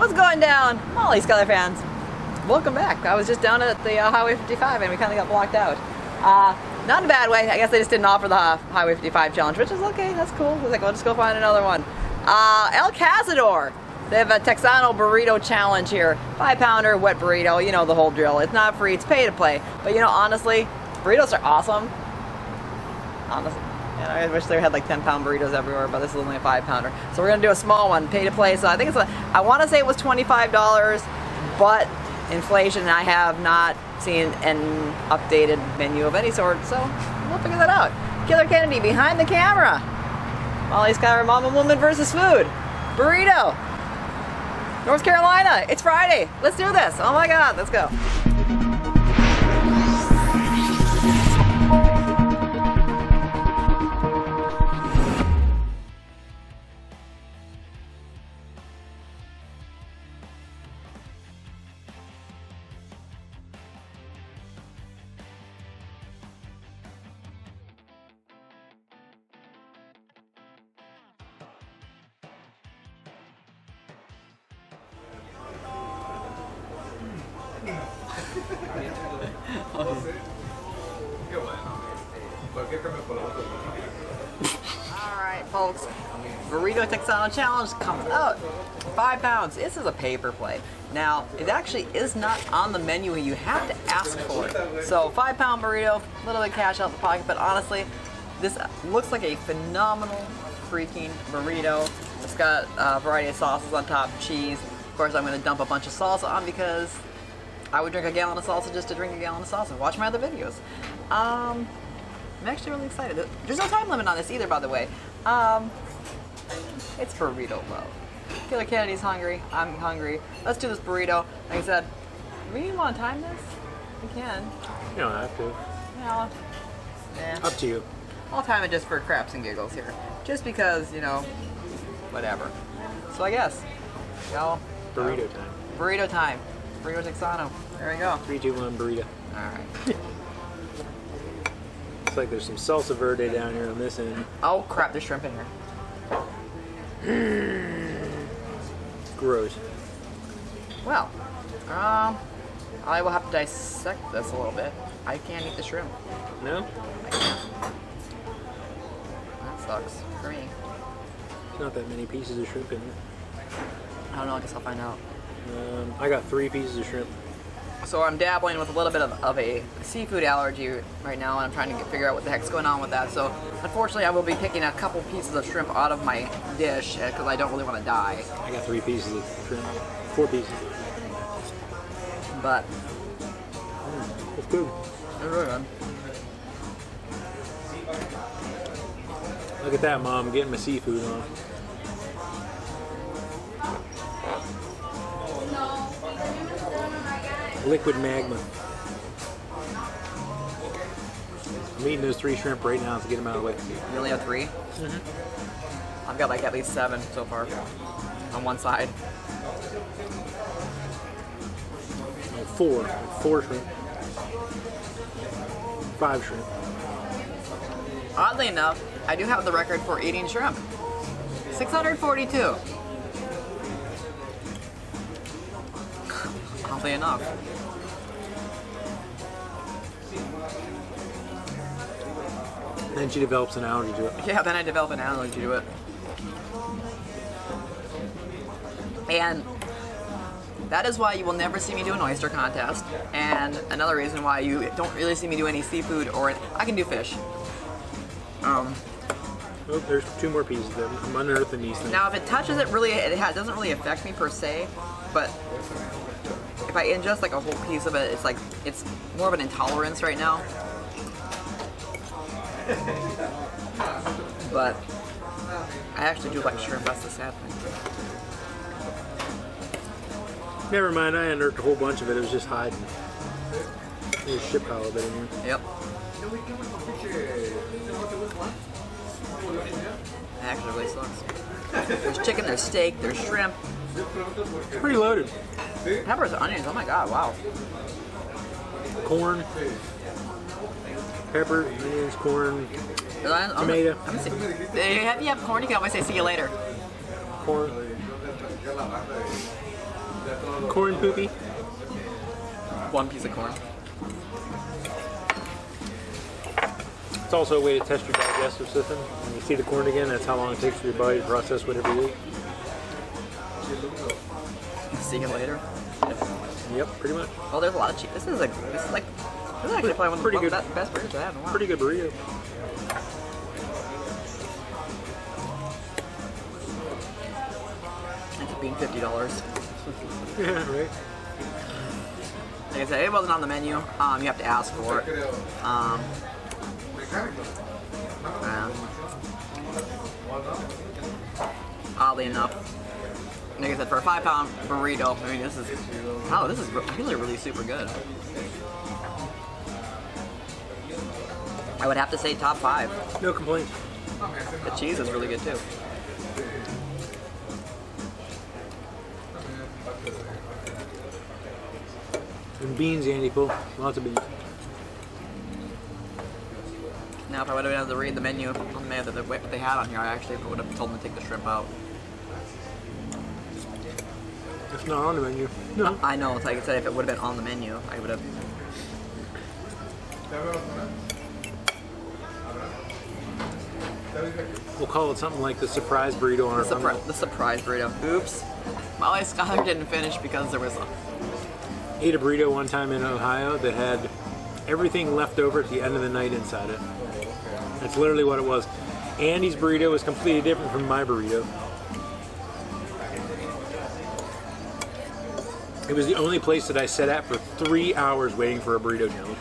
What's going down, Molly Schuyler fans? Welcome back. I was just down at the Highway 55 and we kind of got blocked out. Not in a bad way. I guess they just didn't offer the Highway 55 challenge, which is okay. That's cool. I was like, well, just go find another one. El Cazador. They have a Texano burrito challenge here. 5-pounder, wet burrito. You know the whole drill. It's not free. It's pay to play. But you know, honestly, burritos are awesome. Honestly. And I wish they had like 10-pound burritos everywhere, but this is only a 5-pounder. So we're gonna do a small one, pay to play. So I think it's I want to say it was $25, but inflation, I have not seen an updated menu of any sort. So we'll figure that out. Killer Kennedy behind the camera. Molly Schuyler, mom and woman versus food. Burrito. North Carolina. It's Friday. Let's do this. Oh my God. Let's go. Alright folks, Burrito Texano Challenge comes out. 5 pounds. This is a paper play. Now, it actually is not on the menu. You have to ask for it. So 5-pound burrito, a little bit of cash out the pocket, but honestly, this looks like a phenomenal freaking burrito. It's got a variety of sauces on top, cheese. Of course, I'm going to dump a bunch of salsa on because I would drink a gallon of salsa just to drink a gallon of salsa. Watch my other videos. I'm actually really excited. There's no time limit on this either, by the way. It's burrito love. Killer Kennedy's hungry. I'm hungry. Let's do this burrito. Like I said, do we want to time this? We can. You don't have to. No. Yeah. Up to you. I'll time it just for craps and giggles here. Just because, you know, whatever. So I guess. Y'all. Burrito time. Burrito time. Burrito Texano. There we go. 3, 2, 1, burrito. Alright. Looks like there's some salsa verde down here on this end. Oh crap, there's shrimp in here. Gross. Well, I will have to dissect this a little bit. I can't eat the shrimp. No? I can't. That sucks for me. There's not that many pieces of shrimp in there. I don't know, I guess I'll find out. I got 3 pieces of shrimp. So I'm dabbling with a little bit of a seafood allergy right now, and I'm trying to figure out what the heck's going on with that. So unfortunately, I will be picking a couple pieces of shrimp out of my dish because I don't really want to die. I got 3 pieces of shrimp, 4 pieces. But it's good. It's really good. Look at that, Mom, getting my seafood on. Liquid magma. I'm eating those 3 shrimp right now to get them out of the way. You only have 3? Mm-hmm. I've got like at least 7 so far on one side. 4 shrimp. 5 shrimp. Oddly enough, I do have the record for eating shrimp. 642. Oddly enough. Then she develops an allergy to it. Yeah, then I develop an allergy to it. And that is why you will never see me do an oyster contest. And another reason why you don't really see me do any seafood or... I can do fish. Oh, there's 2 more pieces there. I'm unearthing these things. Now if it touches it, really, it doesn't really affect me per se, but... if I ingest like a whole piece of it, it's like, it's more of an intolerance right now. But I actually do like shrimp, that's the sad thing. Never mind, I unearthed a whole bunch of it, it was just hiding. There's a shit pile of it in here. Yep. It actually really sucks. There's chicken, there's steak, there's shrimp. It's pretty loaded. Peppers and onions, oh my God, wow. Corn, pepper, onions, corn, tomato. If you have corn, you can always say see you later. Corn. Corn poopy. One piece of corn. It's also a way to test your digestive system. When you see the corn again, that's how long it takes for your body to process whatever you eat. See you later. Yep, pretty much. Oh, there's a lot of cheese. This is actually probably one of the best burritos I had in a while. Pretty good burrito. Being $50. Yeah, right. Like I said, it wasn't on the menu. You have to ask for it. Oddly enough, like I said, for a 5-pound burrito, I mean, this is really, really super good. I would have to say top 5. No complaints. The cheese is really good too. And beans, Andy Poole. Lots of beans. Now, if I would have been able to read the menu that they had on here, I actually would have told them to take the shrimp out. It's not on the menu. No. I know. It's like I said, if it would have been on the menu, I would have. We'll call it something like the surprise burrito on our menu. The surprise burrito. Oops. Molly Schuyler didn't finish because there was a. Ate a burrito one time in Ohio that had everything left over at the end of the night inside it. That's literally what it was. Andy's burrito was completely different from my burrito. It was the only place that I sat at for 3 hours waiting for a burrito challenge.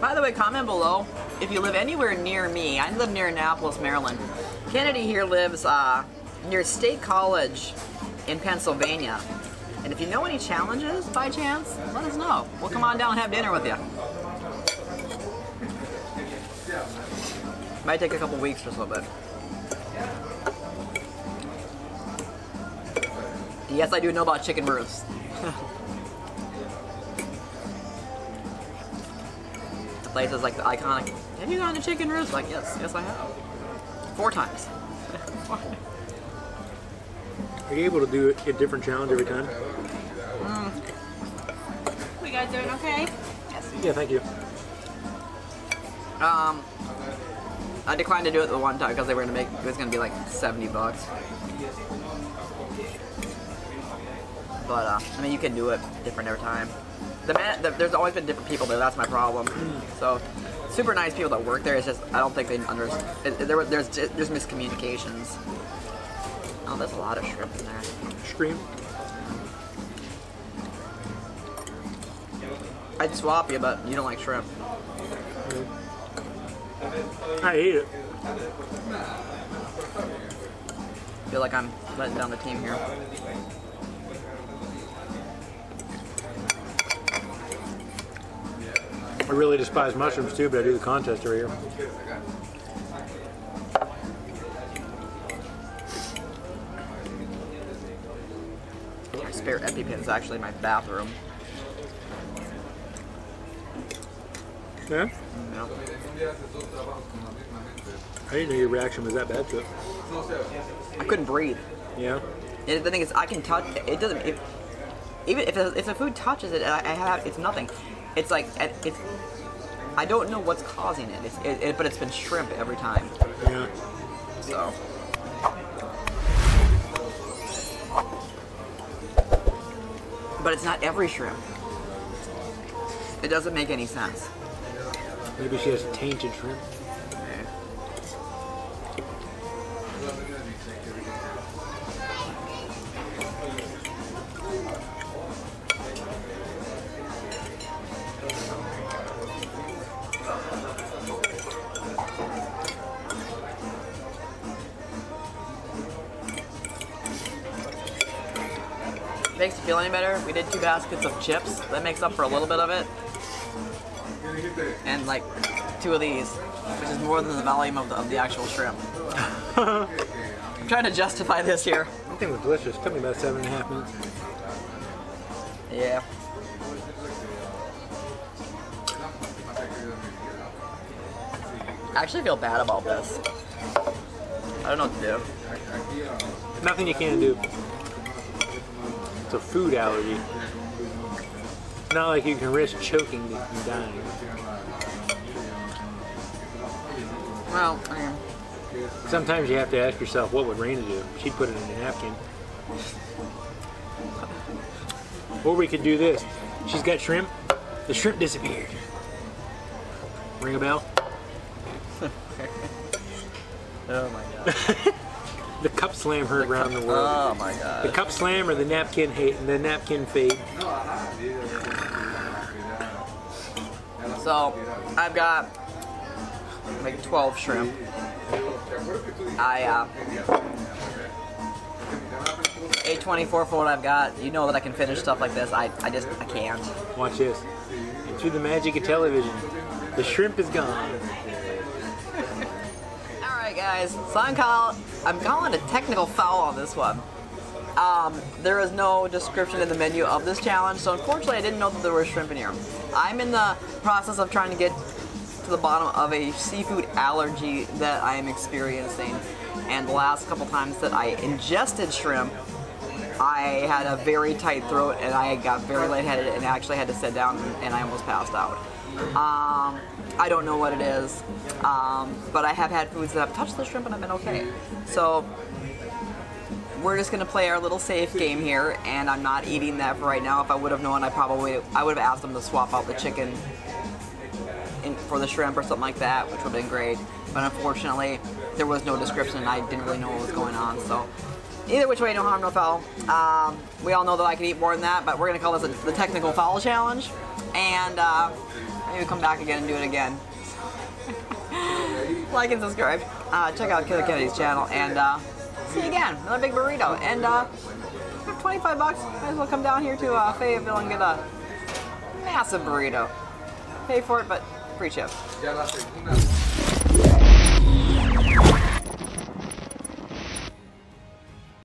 By the way, comment below if you live anywhere near me. I live near Annapolis, Maryland. Kennedy here lives near State College in Pennsylvania. And if you know any challenges, by chance, let us know. We'll come on down and have dinner with you. Might take a couple weeks or so, but... Yes, I do know about chicken burritos. The place is like the iconic, have you gone to chicken burritos? Like, yes I have. 4 times. Are you able to do a different challenge every time? We guys doing okay? Yes. Yeah, thank you. I declined to do it the one time because they were gonna it was gonna be like $70. But I mean, you can do it different every time. There's always been different people there. That's my problem. So, super nice people that work there. It's just I don't think they understand. There's miscommunications. Oh, there's a lot of shrimp in there. Shrimp. I'd swap you, but you don't like shrimp. I hate it. I feel like I'm letting down the team here. I really despise mushrooms too, but I do the contest right here. Spare EpiPen is actually in my bathroom. Yeah? No. I didn't know your reaction was that bad to it. I couldn't breathe. Yeah? And the thing is, I can touch it. Doesn't. Even if the food touches it, it's nothing. It's like I don't know what's causing it. But it's been shrimp every time. Yeah. So. But it's not every shrimp. It doesn't make any sense. Maybe she has tainted shrimp. Yeah. Makes you feel any better? We did 2 baskets of chips. That makes up for a little bit of it, and like 2 of these, which is more than the volume of the actual shrimp. I'm trying to justify this here. That thing was delicious. Took me about 7.5 minutes. Yeah. I actually feel bad about this. I don't know what to do. Nothing you can do. it's a food allergy. Not like you can risk choking and dying. Well, sometimes you have to ask yourself, what would Raina do? She put it in a napkin. Or we could do this. She's got shrimp. The shrimp disappeared. Ring a bell. Oh my god. The cup slam heard around the world. Oh my god. The cup slam or the napkin hate and the napkin fade. So I've got like 12 shrimp. A24 for what I've got. You know that I can finish stuff like this. I just can't. Watch this. And through the magic of television, the shrimp is gone. Guys, so I'm calling a technical foul on this one. There is no description in the menu of this challenge, so unfortunately I didn't know that there was shrimp in here. I'm in the process of trying to get to the bottom of a seafood allergy that I am experiencing, and the last couple times that I ingested shrimp, I had a very tight throat and I got very lightheaded and actually had to sit down and I almost passed out. I don't know what it is, but I have had foods that have touched the shrimp and I've been okay. So we're just gonna play our little safe game here, and I'm not eating that for right now. If I would have known, I would have asked them to swap out the chicken for the shrimp or something like that, which would have been great. But unfortunately, there was no description, and I didn't really know what was going on. So either which way, no harm, no foul. We all know that I could eat more than that, but we're gonna call this the technical foul challenge, and. Maybe come back again and do it again. Like and subscribe. Check out Killer Kennedy's channel and see you again. Another big burrito. And for 25 bucks, might as well come down here to Fayetteville and get a massive burrito. Pay for it, but free chips.